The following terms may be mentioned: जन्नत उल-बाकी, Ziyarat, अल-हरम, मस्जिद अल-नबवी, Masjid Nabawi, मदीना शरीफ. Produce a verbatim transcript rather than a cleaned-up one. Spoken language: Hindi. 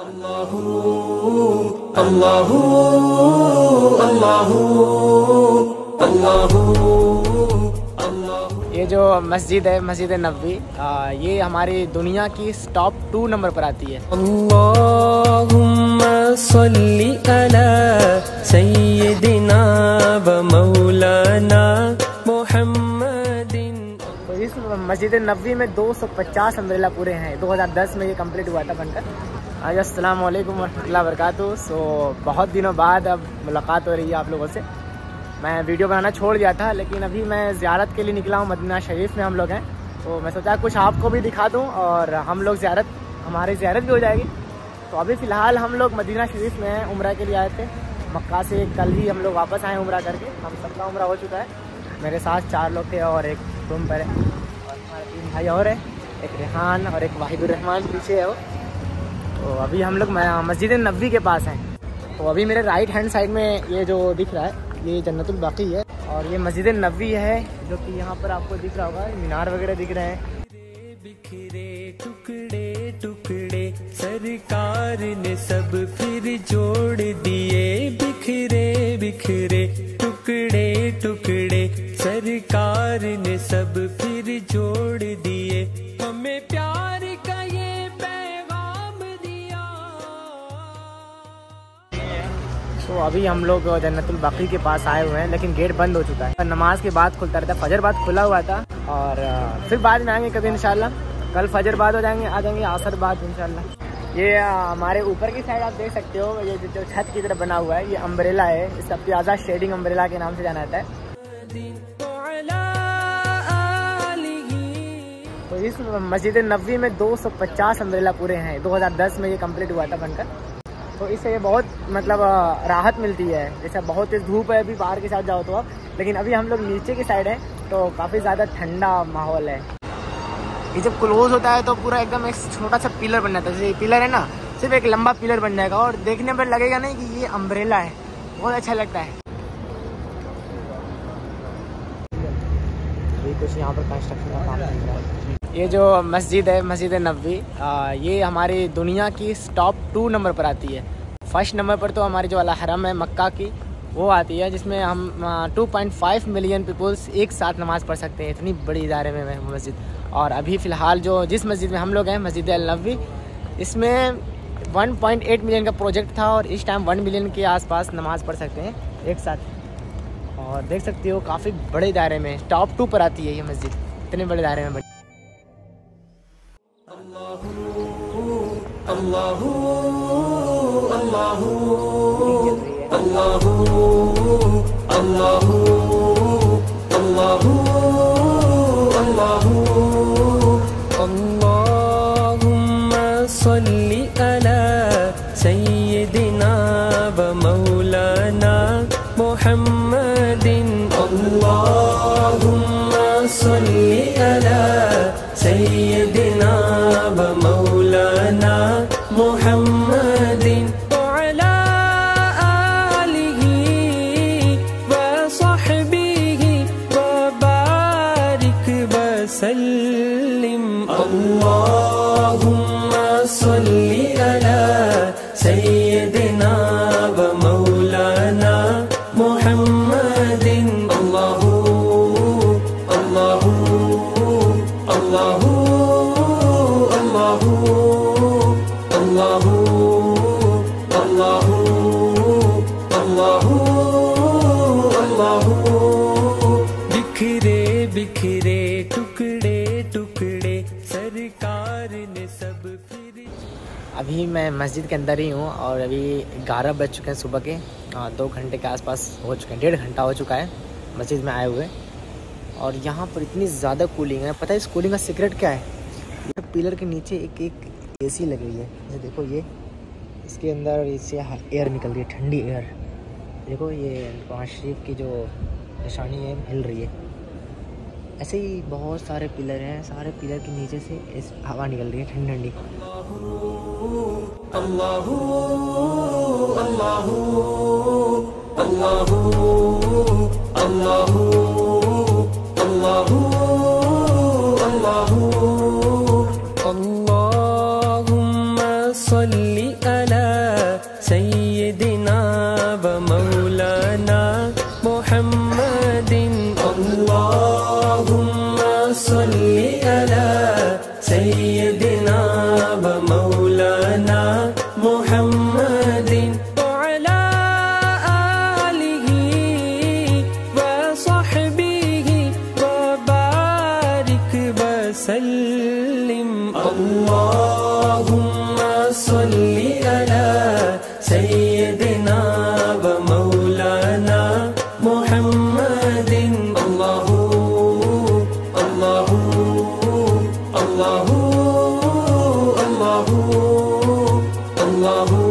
अल्लाहू अल्लाहू अल्लाहू अल्लाहू। ये जो मस्जिद है मस्जिद नबवी, ये हमारी दुनिया की टॉप टू नंबर पर आती है। अल्लाहुम्मा सल्ली अला सय्यदिना व मौलाना मुहम्मदिन। तो इस मस्जिद नबवी में दो सौ पचास अम्ब्रेला पूरे हैं। दो हज़ार दस में ये कंप्लीट हुआ था बनकर। आज अस्सलाम वालेकुम वरहमतुल्लाहि वबरकातुहू। सो बहुत दिनों बाद अब मुलाकात हो रही है आप लोगों से। मैं वीडियो बनाना छोड़ दिया था, लेकिन अभी मैं ज़ियारत के लिए निकला हूँ। मदीना शरीफ में हम लोग हैं, तो मैं सोचा कुछ आपको भी दिखा दूँ और हम लोग ज़ियारत हमारी ज़ियारत भी हो जाएगी। तो अभी फ़िलहाल हम लोग मदीना शरीफ में हैं, उम्रा के लिए आए थे मक्का से। कल ही हम लोग वापस आए उम्रा करके। हम सबका उम्रा हो चुका है। मेरे साथ चार लोग थे और एक रूम पर है और हमारे तीन भाई और हैं, एक रेहान और एक वाहिदुर रहमान पीछे है वो। तो अभी हम लोग मस्जिद नबवी के पास हैं। तो अभी मेरे राइट हैंड साइड में ये जो दिख रहा है ये जन्नत उल-बाकी है और ये मस्जिद नबवी है, जो कि यहाँ पर आपको दिख रहा होगा। मीनार वगैरह दिख रहे हैं। बिखरे टुकड़े टुकड़े सरकार ने सब फिर जोड़ दिए। बिखरे बिखरे टुकड़े टुकड़े सरकार ने सब फिर जोड़ दिए। हमें प्यार का ये तो अभी हम लोग जन्नत उल-बाकी के पास आए हुए हैं, लेकिन गेट बंद हो चुका है। नमाज के बाद खुलता रहता है। फजर बाद खुला हुआ था और फिर बाद में आएंगे कभी इंशाल्लाह। कल फजर बाद हो जाएंगे आ जाएंगे आसर बाद इंशाल्लाह। ये हमारे ऊपर की साइड आप देख सकते हो, ये जो छत की तरफ बना हुआ है ये अम्ब्रेला है। इसका प्याजा शेडिंग अम्ब्रेला के नाम से जाना जाता है। तो इस मस्जिद नबवी में दो सौ पचास अम्ब्रेला पूरे हैं। दो हज़ार दस में ये कम्प्लीट हुआ था बनकर। तो इससे बहुत मतलब राहत मिलती है। जैसे बहुत तेज धूप है अभी, बाहर के साथ जाओ तो आप, लेकिन अभी हम लोग नीचे की साइड है तो काफ़ी ज़्यादा ठंडा माहौल है। ये जब क्लोज होता है तो पूरा एकदम एक छोटा सा पिलर बन जाता है। जैसे ये पिलर है ना, सिर्फ एक लंबा पिलर बन जाएगा और देखने पर लगेगा नहीं कि ये अम्ब्रेला है। बहुत अच्छा लगता है। ये कुछ यहाँ पर कंस्ट्रक्शन का काम चल रहा है। ये जो मस्जिद है मस्जिद नबवी, ये हमारी दुनिया की टॉप टू नंबर पर आती है। फर्स्ट नंबर पर तो हमारी जो अल-हरम है मक्का की वो आती है, जिसमें हम two point five million peoples एक साथ नमाज़ पढ़ सकते हैं। इतनी बड़ी दायरे में है मस्जिद। और अभी फ़िलहाल जो जिस मस्जिद में हम लोग हैं मस्जिद अल-नबवी, इसमें वन पॉइंट एट मिलियन का प्रोजेक्ट था और इस टाइम वन मिलियन के आसपास नमाज़ पढ़ सकते हैं एक साथ। और देख सकते हो काफ़ी बड़े दायरे में टॉप टू पर आती है ये मस्जिद। इतने बड़े दायरे में। अल्लाहू अल्लाहू अल्लाहू अल्लाहू अल्लाहू अल्लाहू। अल्लाहुम्मा सल्ली अला सय्यदिना व मौलाना मुहम्मदिन। अल्लाहुम्मा सल्ली अला सय्यदिना व मौलाना मुहम्मदिन वअला आलिही वसहबिही वबारिक वसल्लिम। अल्लाहुम्मा सल्ली अला सय्यदिना व मौलाना मुहम्मदिन। अल्लाहू अल्लाहू अल्लाहू अल्लाहू अल्लाहू अल्लाहू अल्लाहू अल्लाहू। बिखरे बिखरे टुकड़े टुकड़े सरकार ने सब फिर। अभी मैं मस्जिद के अंदर ही हूँ और अभी ग्यारह बज चुके हैं सुबह के। दो घंटे के आसपास हो चुके हैं, डेढ़ घंटा हो चुका है मस्जिद में आए हुए। और यहाँ पर इतनी ज़्यादा कूलिंग है। पता है इस कूलिंग का सीक्रेट क्या है? ये पिलर के नीचे एक एक एसी लग रही है। ये देखो, ये इसके अंदर इससे एयर निकल रही है, ठंडी एयर। देखो ये नवाज शरीफ की जो निशानी है हिल रही है। ऐसे ही बहुत सारे पिलर हैं, सारे पिलर के नीचे से इस हवा निकल रही है ठंडी ठंडी। अल्लाहू अल्लाहू अल्लाहू अल्लाहू अल्लाहू अल्लाहू। सल्ली सय्यदिना व मौलाना मुहम्मदिन व अला आलिही व सहबिही व बारिक व सल्लिम। अल्लाहुम्मा सल्लि अला सय्यदिना व मौलाना मुहम्मदिन। अल्लाहु अल्लाहु अल्लाहु अल्लाहु अल्लाहु।